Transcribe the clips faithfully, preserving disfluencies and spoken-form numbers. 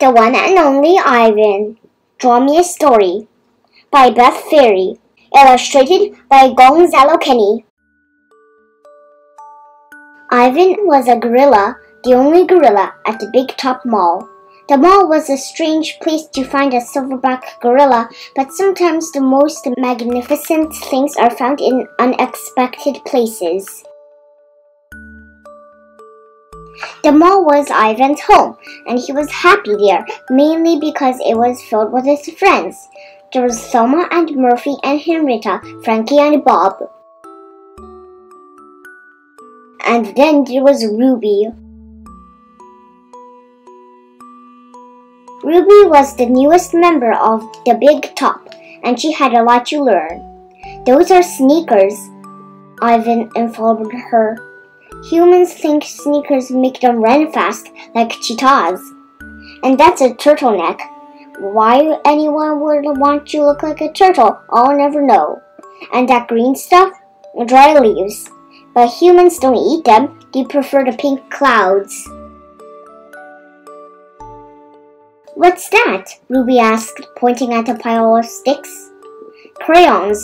The One and Only Ivan, Draw Me a Story, by Beth Ferry, illustrated by Gonzalo Kenny. Ivan was a gorilla, the only gorilla at the Big Top Mall. The mall was a strange place to find a silverback gorilla, but sometimes the most magnificent things are found in unexpected places. The mall was Ivan's home, and he was happy there, mainly because it was filled with his friends. There was Thelma and Murphy and Henrietta, Frankie and Bob. And then there was Ruby. Ruby was the newest member of the Big Top, and she had a lot to learn. "Those are sneakers," Ivan informed her. "Humans think sneakers make them run fast, like cheetahs. And that's a turtleneck. Why anyone would want to look like a turtle, I'll never know. And that green stuff? Dry leaves. But humans don't eat them, they prefer the pink clouds." "What's that?" Ruby asked, pointing at a pile of sticks. "Crayons,"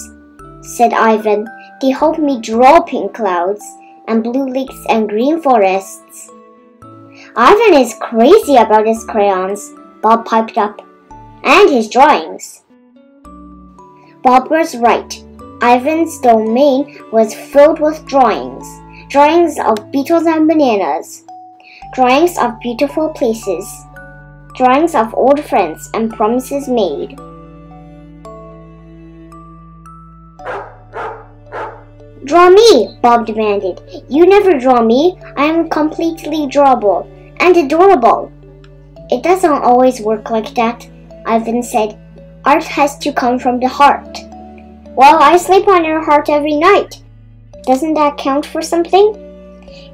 said Ivan. "They help me draw pink clouds and blue lakes and green forests." "Ivan is crazy about his crayons," Bob piped up, "and his drawings." Bob was right. Ivan's domain was filled with drawings. Drawings of beetles and bananas. Drawings of beautiful places. Drawings of old friends and promises made. "Draw me," Bob demanded. "You never draw me. I am completely drawable and adorable." "It doesn't always work like that," Ivan said. "Art has to come from the heart." "Well, I sleep on your heart every night. Doesn't that count for something?"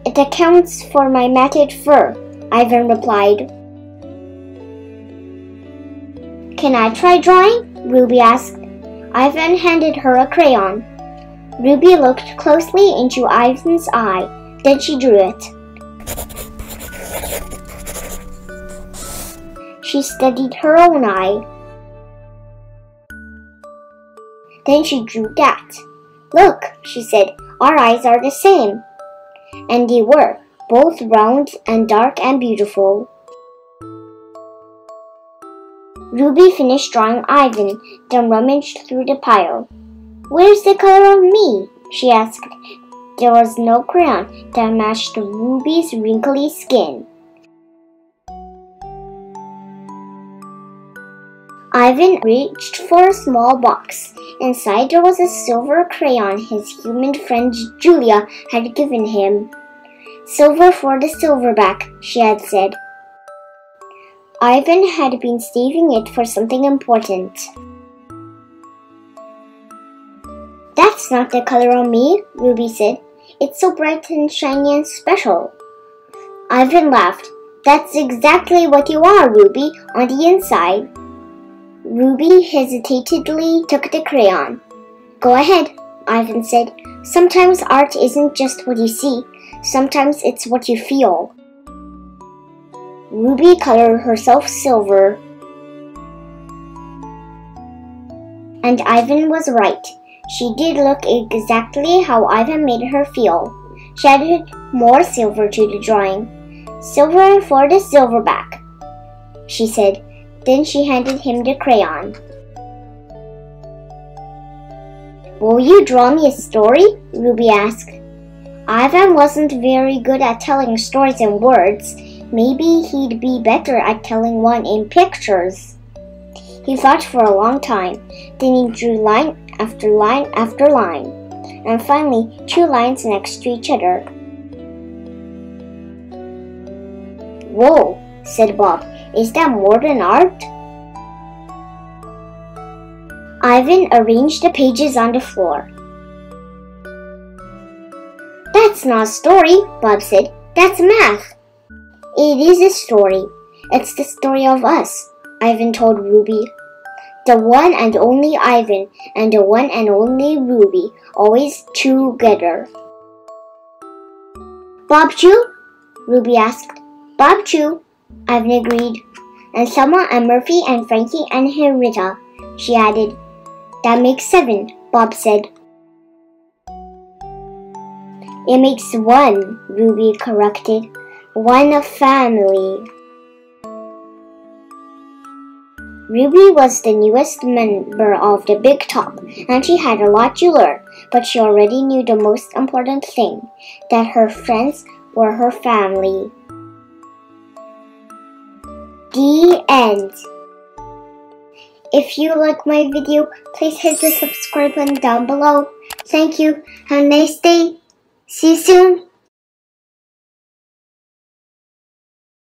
"It accounts for my matted fur," Ivan replied. "Can I try drawing?" Ruby asked. Ivan handed her a crayon. Ruby looked closely into Ivan's eye, then she drew it. She studied her own eye. Then she drew that. "Look," she said, "our eyes are the same." And they were, both round and dark and beautiful. Ruby finished drawing Ivan, then rummaged through the pile. "Where's the color of me?" she asked. There was no crayon that matched Ruby's wrinkly skin. Ivan reached for a small box. Inside there was a silver crayon his human friend Julia had given him. "Silver for the silverback," she had said. Ivan had been saving it for something important. "That's not the color on me," Ruby said. "It's so bright and shiny and special." Ivan laughed. "That's exactly what you are, Ruby, on the inside." Ruby hesitantly took the crayon. "Go ahead," Ivan said. "Sometimes art isn't just what you see. Sometimes it's what you feel." Ruby colored herself silver. And Ivan was right. She did look exactly how Ivan made her feel. She added more silver to the drawing. "Silver for the silverback," she said. Then she handed him the crayon. "Will you draw me a story?" Ruby asked. Ivan wasn't very good at telling stories in words. Maybe he'd be better at telling one in pictures. He thought for a long time. Then he drew line after line after line, and finally two lines next to each other. "Whoa," said Bob, "is that more than art?" Ivan arranged the pages on the floor. "That's not a story," Bob said. "That's math." "It is a story. It's the story of us," Ivan told Ruby. The one and only Ivan and the one and only Ruby, always together. "Bob Chu?" Ruby asked. "Bob Chu," Ivan agreed. and Selma and Murphy and Frankie and Henrietta, she added. That makes seven, Bob said. It makes one, Ruby corrected. One family. Ruby was the newest member of the Big Top, and she had a lot to learn, but she already knew the most important thing, that her friends were her family. The end. If you like my video, please hit the subscribe button down below. Thank you. Have a nice day. See you soon.